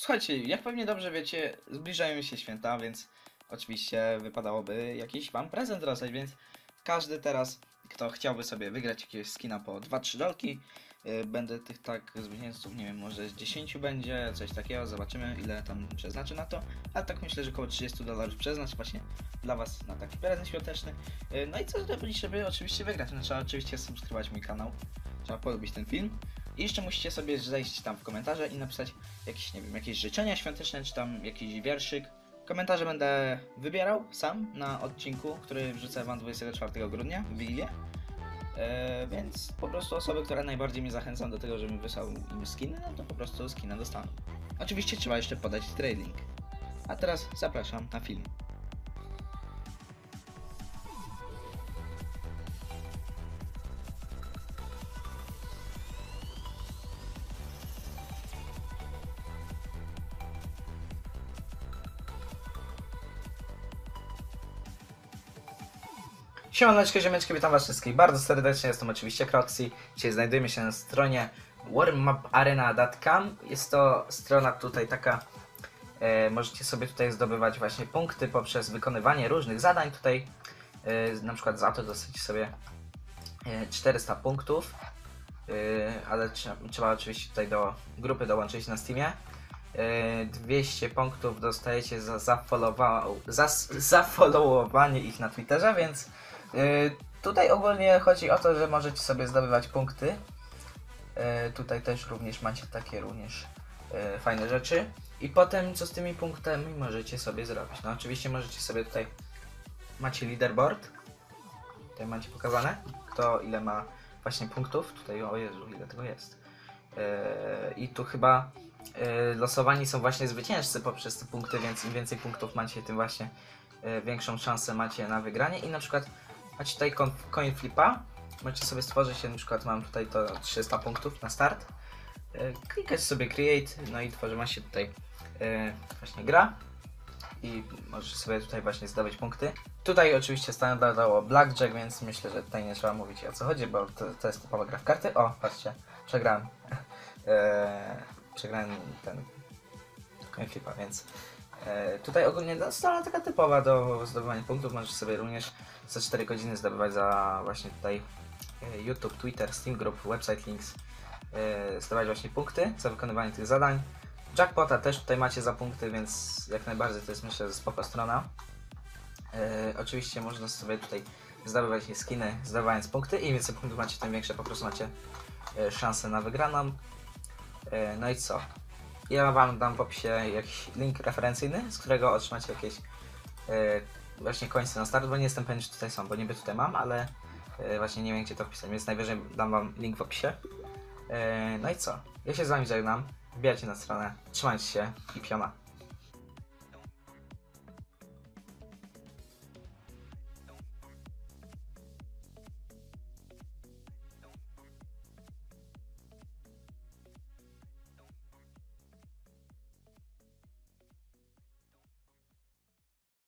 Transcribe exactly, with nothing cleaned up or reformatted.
Słuchajcie, jak pewnie dobrze wiecie, zbliżają się święta, więc oczywiście wypadałoby jakiś wam prezent rozdać, więc każdy teraz, kto chciałby sobie wygrać jakiegoś skina po dwa trzy dolki, yy, będę tych tak zwycięzców, nie wiem, może z dziesięciu będzie, coś takiego, zobaczymy ile tam przeznaczy na to, ale tak myślę, że około trzydzieści dolarów przeznaczy właśnie dla was na taki prezent świąteczny. Yy, no i co zrobić, żeby oczywiście wygrać? No, trzeba oczywiście subskrybować mój kanał, trzeba polubić ten film. I jeszcze musicie sobie zejść tam w komentarze i napisać jakieś, nie wiem, jakieś życzenia świąteczne, czy tam jakiś wierszyk. Komentarze będę wybierał sam na odcinku, który wrzucę wam dwudziestego czwartego grudnia, w Wigilię. Yy, więc po prostu osoby, które najbardziej mnie zachęcam do tego, żebym wysłał im skiny, no to po prostu skina dostaną. Oczywiście trzeba jeszcze podać trading. A teraz zapraszam na film. Siemaneczko, ziomeczki, witam was wszystkich bardzo serdecznie, jestem oczywiście Kroxxi. Dzisiaj znajdujemy się na stronie warm map arena kropka com. Jest to strona tutaj taka, e, możecie sobie tutaj zdobywać właśnie punkty poprzez wykonywanie różnych zadań. Tutaj e, na przykład za to dostać sobie e, czterysta punktów, e, ale trzeba, trzeba oczywiście tutaj do grupy dołączyć na Steamie. dwieście punktów dostajecie za zafollowowanie ich na Twitterze, więc yy, tutaj ogólnie chodzi o to, że możecie sobie zdobywać punkty. Yy, tutaj też również macie takie również yy, fajne rzeczy. I potem co z tymi punktami możecie sobie zrobić? No oczywiście możecie sobie tutaj, macie leaderboard, tutaj macie pokazane, kto ile ma właśnie punktów. Tutaj, o Jezu, ile tego jest. Yy, I tu chyba losowani są właśnie zwycięzcy poprzez te punkty, więc im więcej punktów macie, tym właśnie większą szansę macie na wygranie. I na przykład macie tutaj coin flipa, możecie sobie stworzyć, na przykład mam tutaj to trzysta punktów na start, klikać sobie create, no i tworzy, macie tutaj właśnie gra i możecie sobie tutaj właśnie zdobyć punkty. Tutaj oczywiście standardowo blackjack, więc myślę, że tutaj nie trzeba mówić o co chodzi, bo to, to jest typowa gra w karty. O, patrzcie, przegrałem. Przegrałem ten coinflipa, więc e, tutaj ogólnie no, strona taka typowa do zdobywania punktów. Możesz sobie również za cztery godziny zdobywać za właśnie tutaj e, YouTube, Twitter, Steam Group, website links, e, zdobywać właśnie punkty za wykonywanie tych zadań. Jackpota też tutaj macie za punkty, więc jak najbardziej to jest, myślę, spoko strona. E, oczywiście można sobie tutaj zdobywać skiny, zdobywając punkty. Im więcej punktów macie, tym większe po prostu macie e, szansę na wygraną. No i co? Ja wam dam w opisie jakiś link referencyjny, z którego otrzymacie jakieś e, właśnie końce na start, bo nie jestem pewien, czy tutaj są, bo niby tutaj mam, ale e, właśnie nie wiem, gdzie to wpisać, więc najwyżej dam wam link w opisie. E, no i co? Ja się z wami żegnam, wbijajcie na stronę, trzymajcie się i piona.